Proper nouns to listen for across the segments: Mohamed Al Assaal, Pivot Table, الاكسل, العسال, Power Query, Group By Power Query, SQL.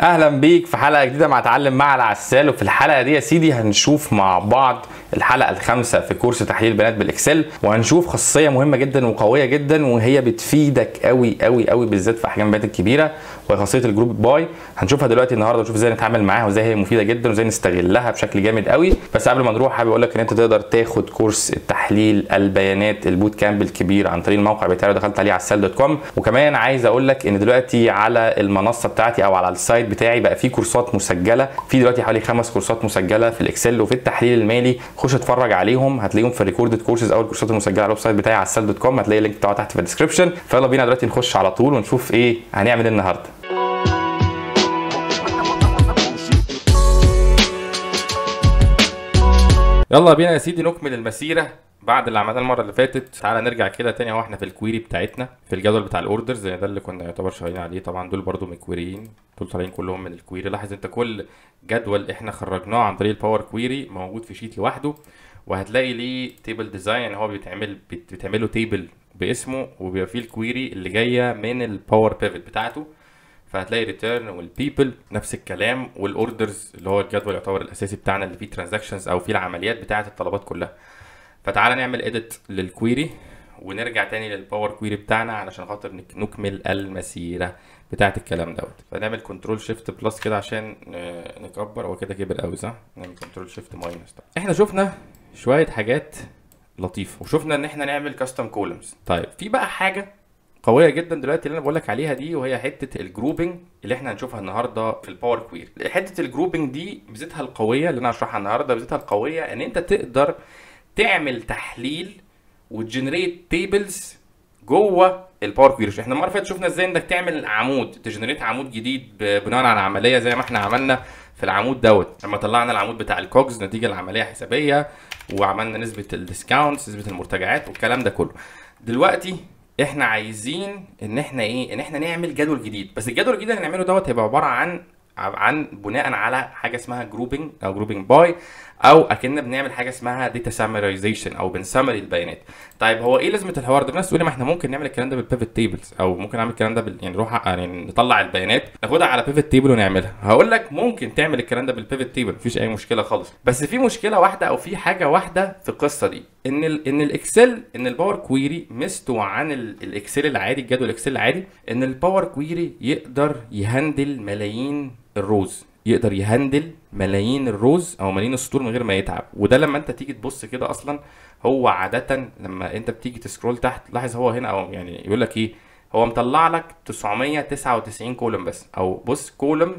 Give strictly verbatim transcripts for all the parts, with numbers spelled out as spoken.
اهلا بيك في حلقه جديده مع اتعلم مع العسال. وفي الحلقه دي يا سيدي هنشوف مع بعض الحلقه الخامسه في كورس تحليل البيانات بالاكسل، وهنشوف خاصيه مهمه جدا وقويه جدا وهي بتفيدك قوي قوي قوي بالذات في احجام البيانات الكبيره، وهي خاصيه الجروب باي. هنشوفها دلوقتي النهارده ونشوف ازاي نتعامل معاها وازاي هي مفيده جدا وازاي نستغلها بشكل جامد قوي. بس قبل ما نروح حابب اقول لك ان انت تقدر تاخد كورس تحليل البيانات البوت كامب الكبير عن طريق الموقع بتاعي دخلت عليه assaal دوت كوم. وكمان عايز اقول لك ان دلوقتي على المنصه بتاعتي او على السايت بتاعي بقى في كورسات مسجله، في دلوقتي حوالي خمس كورسات مسجله في الاكسل وفي التحليل المالي. خش اتفرج عليهم، هتلاقيهم في ريكوردد كورسز او الكورسات المسجله على الويب سايت بتاعي assaal دوت كوم، هتلاقي اللينك بتاعه تحت في الديسكربشن. فيلا بينا دلوقتي نخش على طول ونشوف ايه هنعمل النهارده. يلا بينا يا سيدي نكمل المسيره بعد اللي عملناه المره اللي فاتت. تعالى نرجع كده تاني اهو احنا في الكويري بتاعتنا في الجدول بتاع الاوردر زي ده اللي كنا يعتبر شغالين عليه. طبعا دول برده من الكويريين، دول طالعين كلهم من الكويري. لاحظ انت كل جدول احنا خرجناه عن طريق الباور كويري موجود في شيت لوحده، وهتلاقي ليه تيبل ديزاين. يعني هو بيتعمل بيتعمل له تيبل باسمه وبيبقى فيه الكويري اللي جايه من الباور بيفت بتاعته. فهتلاقي ريتيرن والبيبل نفس الكلام، والاوردرز اللي هو الجدول يعتبر الاساسي بتاعنا اللي فيه ترانزاكشنز او فيه العمليات بتاعه الطلبات كلها. فتعالى نعمل اديت للكويري ونرجع تاني للباور كويري بتاعنا علشان خاطر نكمل المسيره بتاعه الكلام دوت. فنعمل كنترول شيفت بلس كده عشان نكبر، هو كده كبر قوي صح؟ نعمل كنترول شيفت ماينس. احنا شفنا شويه حاجات لطيفه وشفنا ان احنا نعمل كاستم كولمز. طيب في بقى حاجه قويه جدا دلوقتي اللي انا بقول لك عليها دي، وهي حته الجروبنج اللي احنا هنشوفها النهارده في الباور كويري. حته الجروبنج دي ميزتها القويه اللي انا هشرحها النهارده، ميزتها القويه ان انت تقدر تعمل تحليل وتجنريت تيبلز جوه الباور كويري. احنا المره اللي فاتت شفنا ازاي انك تعمل عمود، تجنريت عمود جديد بناء على عمليه زي ما احنا عملنا في العمود دوت لما طلعنا العمود بتاع الكوجز نتيجه العمليه حسابيه وعملنا نسبه الديسكاونتس نسبه المرتجعات والكلام ده كله. دلوقتي احنا عايزين ان احنا ايه ان احنا نعمل جدول جديد، بس الجدول الجديد اللي هنعمله دوت هيبقى عباره عن عن بناء على حاجه اسمها جروبنج او جروبنج باي، او اكننا بنعمل حاجه اسمها داتا سامرايزيشن او بنسمري البيانات. طيب هو ايه لازمه الحوار ده؟ الناس تقول لي ما احنا ممكن نعمل الكلام ده بالبيفت تيبلز، او ممكن نعمل الكلام ده بال... يعني نروح يعني نطلع البيانات ناخدها على بيفت تيبل ونعملها. هقول لك ممكن تعمل الكلام ده بالبيفت تيبل مفيش اي مشكله خالص، بس في مشكله واحده او في حاجه واحده في القصه دي، ان ال... ان الاكسل ان الباور كويري ميزته عن ال... الاكسل العادي الجدول الاكسل العادي ان الباور كويري يقدر يهندل ملايين الروز، يقدر يهندل ملايين الروز او ملايين السطور من غير ما يتعب. وده لما انت تيجي تبص كده اصلا هو عاده لما انت بتيجي تسكرول تحت لاحظ هو هنا او يعني يقول لك ايه، هو مطلع لك تسعمية وتسعة وتسعين كولوم بس، او بص كولوم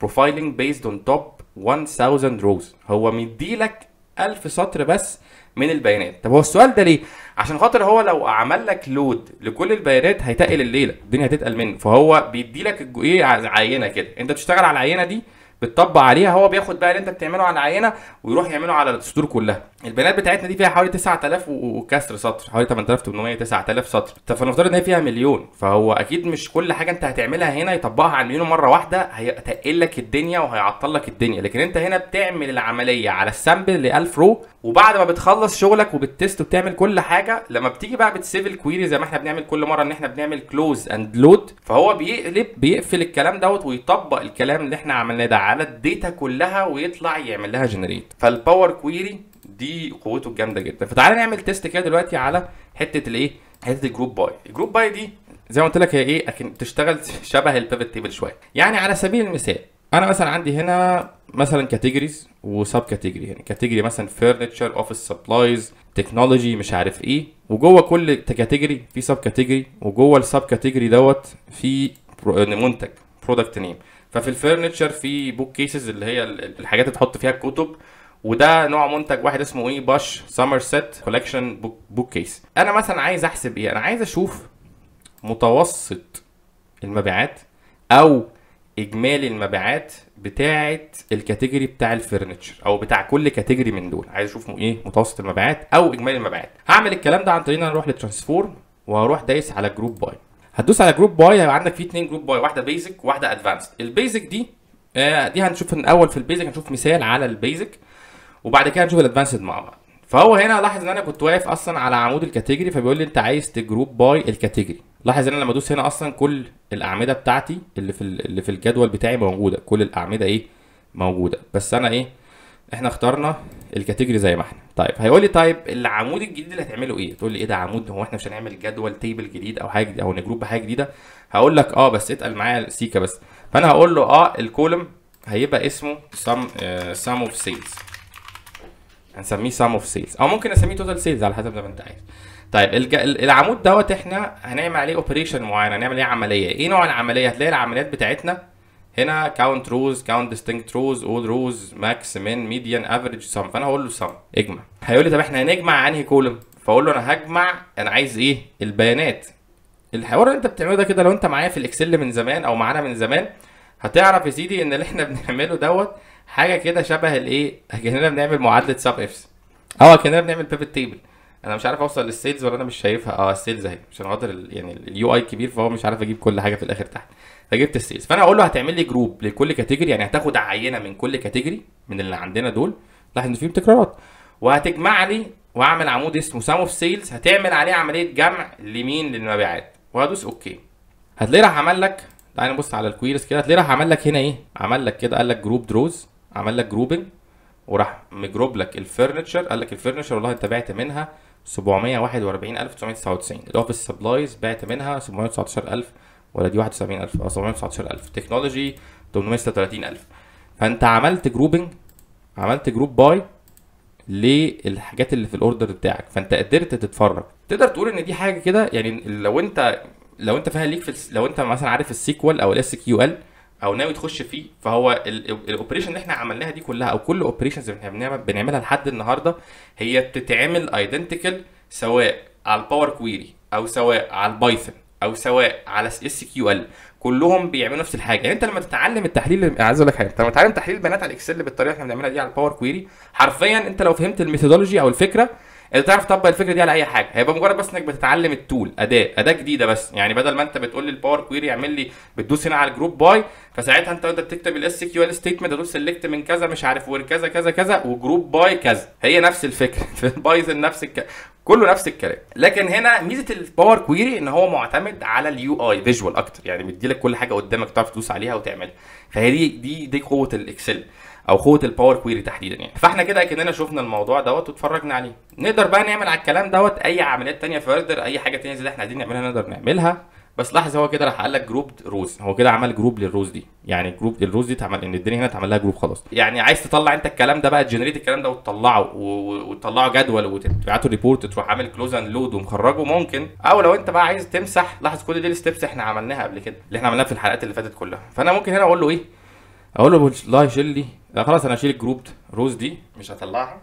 بروفايلنج بيزد اون توب ألف روز، هو مدي لك ألف سطر بس من البيانات. طب هو السؤال ده ليه؟ عشان خاطر هو لو عمل لك لود لكل البيانات هيتقل الليله، الدنيا هتتقل منه، فهو بيدي لك ايه عينه كده، انت بتشتغل على العينه دي بتطبق عليها، هو بياخد بقى اللي انت بتعمله على العينه ويروح يعمله على السطور كلها. البيانات بتاعتنا دي فيها حوالي تسعة آلاف وكسر سطر، حوالي تمنية آلاف وتمنمية تسعة آلاف سطر، فنفترض ان هي فيها مليون، فهو اكيد مش كل حاجه انت هتعملها هنا يطبقها على المليون مره واحده، هيتقل لك الدنيا وهيعطل لك الدنيا. لكن انت هنا بتعمل العمليه على السامبل ل ألف رو، وبعد ما بتخلص شغلك وبتست وبتعمل كل حاجه لما بتيجي بقى بتسيف الكويري زي ما احنا بنعمل كل مره ان احنا بنعمل كلوز اند لود، فهو بيقلب بيقفل الكلام دوت ويطبق الكلام اللي احنا عملناه ده على الداتا كلها ويطلع يعمل لها جنريت. فالباور كويري دي قوته الجامده جدا. فتعالى نعمل تيست كده دلوقتي على حته الايه؟ حته الجروب باي. الجروب باي دي زي ما قلت لك هي ايه؟ اكن بتشتغل شبه البيفت تيبل شويه. يعني على سبيل المثال انا مثلا عندي هنا مثلا كاتيجوريز وسب كاتيجوري، يعني كاتيجوري مثلا فرنتشر، اوفيس سبلايز، تكنولوجي، مش عارف ايه، وجوه كل كاتيجوري في سب كاتيجوري، وجوه السب كاتيجوري دوت في منتج برودكت نيم. ففي الفرنتشر في بوك كيسز اللي هي الحاجات اللي تحط فيها الكتب، وده نوع منتج واحد اسمه ايه باش سامرسيت كولكشن بوك كيس. انا مثلا عايز احسب ايه؟ انا عايز اشوف متوسط المبيعات او اجمالي المبيعات بتاعه الكاتيجوري بتاع الفرنتشر او بتاع كل كاتيجوري من دول، عايز اشوف ايه متوسط المبيعات او اجمالي المبيعات. هعمل الكلام ده عن طريق ان انا اروح للترانسفورم وهروح دايس على جروب باي. هتدوس على جروب باي هيبقى عندك فيه اتنين جروب باي، واحده بيزك وواحده ادفانسد. البيزك دي آه دي هنشوف الاول في البيزك، هنشوف مثال على البيزك وبعد كده هنشوف الادفانسد مع بعض. فهو هنا لاحظ ان انا كنت واقف اصلا على عمود الكاتيجوري، فبيقول لي انت عايز تجروب باي الكاتيجوري. لاحظ ان انا لما ادوس هنا اصلا كل الاعمده بتاعتي اللي في اللي في الجدول بتاعي موجوده، كل الاعمده ايه موجوده، بس انا ايه احنا اخترنا الكاتيجوري زي ما احنا. طيب هيقول لي طيب العمود الجديد اللي هتعمله ايه؟ تقول لي ايه ده عمود؟ هو احنا مش هنعمل جدول تيبل جديد او حاجه او نجروب بحاجه جديده؟ هقول لك اه بس اتقل معايا سيكا بس. فانا هقول له اه الكولم هيبقى اسمه سم سم اوف سيلز، هنسميه سم اوف سيلز او ممكن اسميه توتال سيلز على حسب ما انت عايز. طيب الج... العمود دوت احنا هنعمل عليه اوبريشن معين، هنعمل ايه عمليه. ايه نوع العمليه؟ هتلاقي العمليات بتاعتنا هنا count rows count distinct rows all rows max min median average sum. فانا هقول له sum اجمع. هيقول لي طب احنا هنجمع انهي كولم؟ فاقول له انا هجمع، انا عايز ايه البيانات. الحوار اللي انت بتعمله ده كده لو انت معايا في الاكسل من زمان او معانا من زمان هتعرف يا سيدي ان اللي احنا بنعمله دوت حاجه كده شبه الايه، اكننا بنعمل معادله سب افس او اكننا بنعمل بيفت تيبل. انا مش عارف اوصل للسيلز ولا انا مش شايفها. اه السيلز اهي، عشان خاطر يعني اليو اي كبير فهو مش عارف اجيب كل حاجه في الاخر تحت، فجبت السيلز. فانا اقول له هتعمل لي جروب لكل كاتيجوري، يعني هتاخد عينه من كل كاتيجوري من اللي عندنا دول، لاحظ ان فيهم تكرارات، وهتجمع لي واعمل عمود اسمه سام اوف سيلز، هتعمل عليه عمليه جمع لمين؟ للمبيعات، وهدوس اوكي. هتلاقيه راح عمل لك، تعالى نبص على الكويريز كده، هتلاقيه راح عمل لك هنا ايه؟ عمل لك كده قال لك جروب دروز، عمل لك جروبنج، وراح مجروب لك الفرنتشر، قال لك الفرنتشر والله انت بعت منها سبعمية وواحد واربعين الف وتسعمية وتسعة وتسعين، الاوفيس سبلايز بعت منها سبعمية وتسعتاشر الف ولا دي واحد وسبعين الف؟ اه سبعمية وتسعتاشر الف، تكنولوجي تمنمية وستة وتلاتين الف. فانت عملت جروبنج، عملت جروب باي للحاجات اللي في الاوردر بتاعك، فانت قدرت تتفرج. تقدر تقول ان دي حاجه كده يعني لو انت لو انت فاهم ليك في، لو انت مثلا عارف السيكوال او الاس كيو ال او ناوي تخش فيه، فهو الاوبريشن اللي احنا عملناها دي كلها او كل الاوبريشنز اللي بنعملها لحد النهارده هي بتتعمل ايدنتيكال سواء على الباور كويري او سواء على البايثون او سواء على اس كيو ال، كلهم بيعملوا نفس الحاجه. يعني انت لما تتعلم التحليل، عايز اقول لك حاجه، انت لما تتعلم تحليل البيانات على الاكسل بالطريقه اللي احنا بنعملها دي على الباور كويري، حرفيا انت لو فهمت الميثودولوجي او الفكره انت تعرف تطبق الفكره دي على اي حاجه. هيبقى مجرد بس انك بتتعلم التول، اداه اداه جديده بس، يعني بدل ما انت بتقول لي الباور كويري اعمل لي، بتدوس هنا على الجروب باي، فساعتها انت وانت بتكتب الاس كيو ال ستيتمنت هتقول سيلكت من كذا مش عارف وير كذا كذا كذا وجروب باي كذا. هي نفس الفكره في البايثون، نفس الك... كله نفس الكلام. لكن هنا ميزه الباور كويري ان هو معتمد على اليو اي فيجوال اكتر، يعني مديلك كل حاجه قدامك تعرف تدوس عليها وتعملها. فهي دي دي دي قوه الاكسل او قوه الباور كويري تحديدا يعني. فاحنا كده كاننا شفنا الموضوع دوت واتفرجنا عليه. نقدر بقى نعمل على الكلام دوت اي عمليات ثانيه فيردر، اي حاجه ثانيه زي اللي احنا عايزين نعملها نقدر نعملها. بس لاحظ هو كده راح قال لك جروب روز، هو كده عمل جروب للروز دي، يعني جروب للروز دي اتعمل ان الدنيا هنا اتعمل لها جروب خلاص. يعني عايز تطلع انت الكلام ده بقى، تجنريت الكلام ده وتطلعه وتطلعه جدول وتبعته ريبورت، تروح عامل كلوز اند لود ومخرجه ممكن. او لو انت بقى عايز تمسح، لاحظ كل دي الستبس احنا عملناها قبل كده، اللي احنا عملناها في الحلقات اللي فاتت كلها. فانا ممكن هنا اقول له ايه؟ اقول له والله شيل لي، لا خلاص انا هشيل الجروب روز دي مش هطلعها،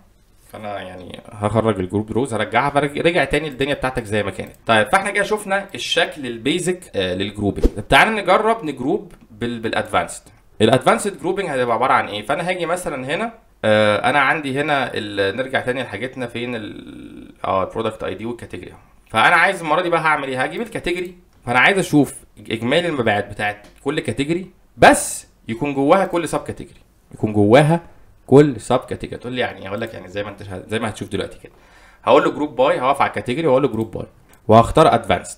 فانا يعني هخرج الجروب روز هرجعها، فرجع تاني الدنيا بتاعتك زي ما كانت. طيب فاحنا كده شفنا الشكل البيزك آه للجروبنج. طب تعالى نجرب نجروب بالادفانسد. الادفانسد جروبنج هتبقى عباره عن ايه؟ فانا هاجي مثلا هنا آه انا عندي هنا نرجع تاني لحاجتنا فين ال اه البرودكت اي دي والكاتيجوري. فانا عايز المره دي بقى هعمل ايه؟ هجيب الكاتيجوري، فانا عايز اشوف اجمالي المبيعات بتاعت كل كاتيجوري بس يكون جواها كل سب كاتيجوري، يكون جواها كل سب كاتيجوري. تقول لي يعني، هقول لك يعني زي ما انت زي ما هتشوف دلوقتي كده، هقول له جروب باي، هقف على الكاتيجوري واقول له جروب باي وهختار ادفانسد.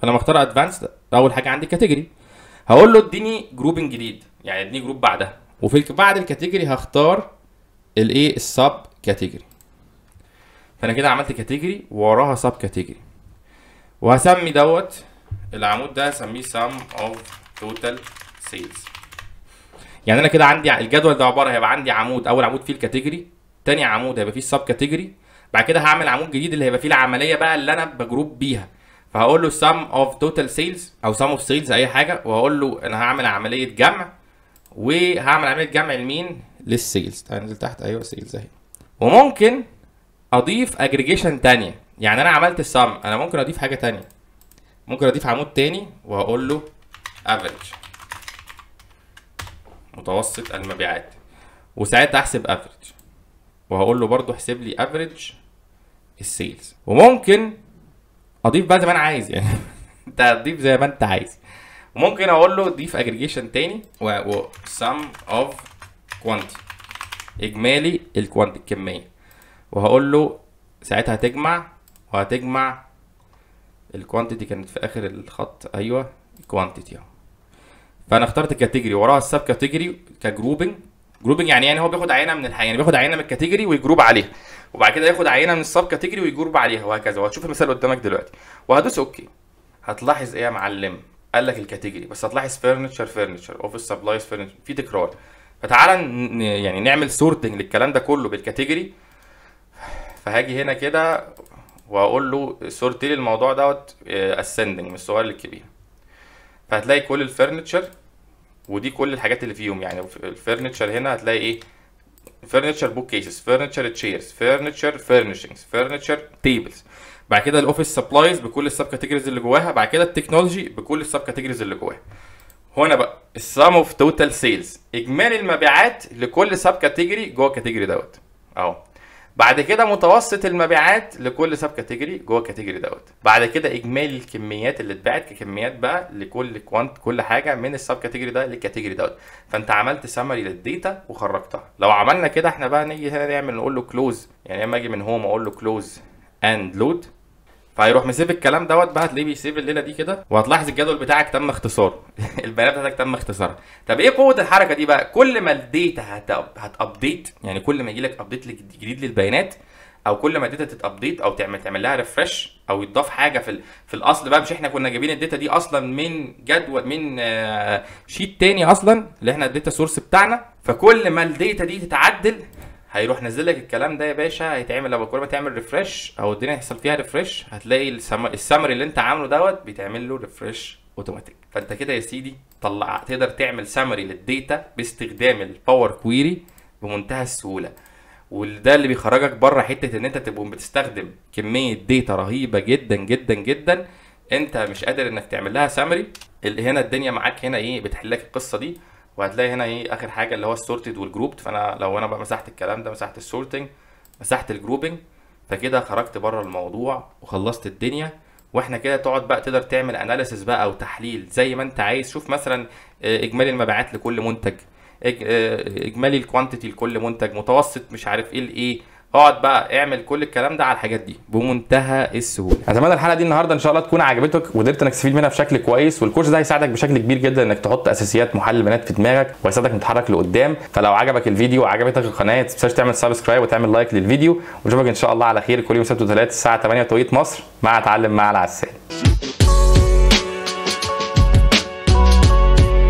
فانا مختار ادفانسد، اول حاجه عندي كاتيجوري، هقول له اديني جروبنج جديد، يعني اديني جروب بعدها، وفي بعد الكاتيجوري هختار الايه السب كاتيجوري. فانا كده عملت كاتيجوري ووراها سب كاتيجوري، وهسمي دوت العمود ده هسميه سم اوف توتال سيلز. يعني انا كده عندي الجدول ده عباره هيبقى عندي عمود، اول عمود فيه الكاتيجوري، تاني عمود هيبقى فيه السب كاتيجوري، بعد كده هعمل عمود جديد اللي هيبقى فيه العمليه بقى اللي انا بجروب بيها. فهقول له سم اوف توتال سيلز او سم اوف سيلز اي حاجه، وهقول له انا هعمل عمليه جمع، وهعمل عمليه جمع لمين؟ للسيلز. تعالى ننزل تحت، ايوه سيلز اهي. وممكن اضيف اجريجيشن ثانيه، يعني انا عملت السم، انا ممكن اضيف حاجه ثانيه، ممكن اضيف عمود ثاني وهقول له افريج متوسط المبيعات، وساعتها احسب افريج وهقول له برضو احسب لي افريج السيلز. وممكن اضيف بقى زي ما انا عايز، يعني انت هتضيف زي ما انت عايز. وممكن اقول له ضيف اجريجيشن تاني و سم اوف كوانتي، اجمالي الكوانتي الكميه، وهقول له ساعتها هتجمع وهتجمع الكوانتيتي كانت في اخر الخط، ايوه الكوانتيتي اهو. فانا اخترت الكاتيجوري وراها السب كاتيجوري كجروبنج. جروبنج يعني يعني هو بياخد عينه من الحاجه، يعني بياخد عينه من الكاتيجوري ويجروب عليها، وبعد كده ياخد عينه من السب كاتيجوري ويجروب عليها وهكذا. وهتشوف المثال قدامك دلوقتي وهدوس اوكي. هتلاحظ ايه يا معلم؟ قال لك الكاتيجوري بس، هتلاحظ فرنتشر فرنتشر اوفيس سبلايز فرنتشر في تكرار. فتعالى يعني نعمل سورتنج للكلام ده كله بالكاتيجوري. فهاجي هنا كده واقول له سورت لي الموضوع دوت اسندنج من الصغير للكبير. فهتلاقي كل الفرنتشر ودي كل الحاجات اللي فيهم، يعني الفرنتشر هنا هتلاقي ايه؟ فرنتشر بوك كيسز، فرنتشر تشيرز، فرنتشر فرنشنجز، فرنتشر تيبلز. بعد كده الاوفيس سبلايز بكل السب كاتيجوريز اللي جواها، بعد كده التكنولوجي بكل السب كاتيجوريز اللي جواها. هنا بقى السم اوف توتال سيلز، اجمالي المبيعات لكل سب كاتيجوري جوه الكاتيجوري دوت اهو. بعد كده متوسط المبيعات لكل سب كاتيجوري جوه الكاتيجوري دوت. بعد كده اجمالي الكميات اللي اتباعت ككميات بقى لكل كوانت كل حاجه من السب كاتيجوري ده للكاتيجوري دوت. فانت عملت سمري للديتا وخرجتها. لو عملنا كده احنا بقى نيجي هنا نعمل نقول له كلوز، يعني اما اجي من هوم اقول له كلوز اند لود، فهيروح مسيب الكلام دوت بقى. هتلاقيه بيسيب الليله دي كده، وهتلاحظ الجدول بتاعك تم اختصاره البيانات بتاعتك تم اختصارها. طب ايه قوه الحركه دي بقى؟ كل ما الداتا هتابديت، يعني كل ما يجي لك ابديت جديد للبيانات، او كل ما الداتا تتابديت او تعمل تعمل لها ريفرش او يتضاف حاجه في في الاصل بقى. مش احنا كنا جايبين الداتا دي اصلا من جدول من آه شيت تاني اصلا اللي احنا الداتا سورس بتاعنا. فكل ما الداتا دي تتعدل هيروح نزل لك الكلام ده يا باشا. هيتعمل لما كل ما تعمل ريفريش او الدنيا يحصل فيها ريفريش، هتلاقي السمري اللي انت عامله دوت بيتعمل له ريفريش اوتوماتيك. فانت كده يا سيدي طلع تقدر تعمل سمري للداتا باستخدام الباور كويري بمنتهى السهوله. وده اللي بيخرجك بره حته ان انت تبقى بتستخدم كميه داتا رهيبه جدا جدا جدا انت مش قادر انك تعمل لها سمري. اللي هنا الدنيا معاك هنا ايه بتحل لك القصه دي. وهتلاقي هنا ايه اخر حاجه اللي هو السورتد والجروبد. فانا لو انا بقى مسحت الكلام ده، مسحت السورتنج، مسحت الجروبنج، فكده خرجت بره الموضوع وخلصت الدنيا. واحنا كده تقعد بقى تقدر تعمل اناليسيس بقى وتحليل زي ما انت عايز. شوف مثلا اجمالي المبيعات لكل منتج، اجمالي الكوانتيتي لكل منتج، متوسط مش عارف ايه الايه. اقعد بقى اعمل كل الكلام ده على الحاجات دي بمنتهى السهوله. اتمنى الحلقه دي النهارده ان شاء الله تكون عجبتك وقدرت انك تستفيد منها بشكل كويس. والكورس ده هيساعدك بشكل كبير جدا انك تحط اساسيات محلل بيانات في دماغك وهيساعدك تتحرك لقدام. فلو عجبك الفيديو وعجبتك القناه ما تنساش تعمل سبسكرايب وتعمل لايك للفيديو. ونشوفك ان شاء الله على خير كل يوم سبت وثلاث الساعه تمانية بتوقيت مصر مع اتعلم مع العسال.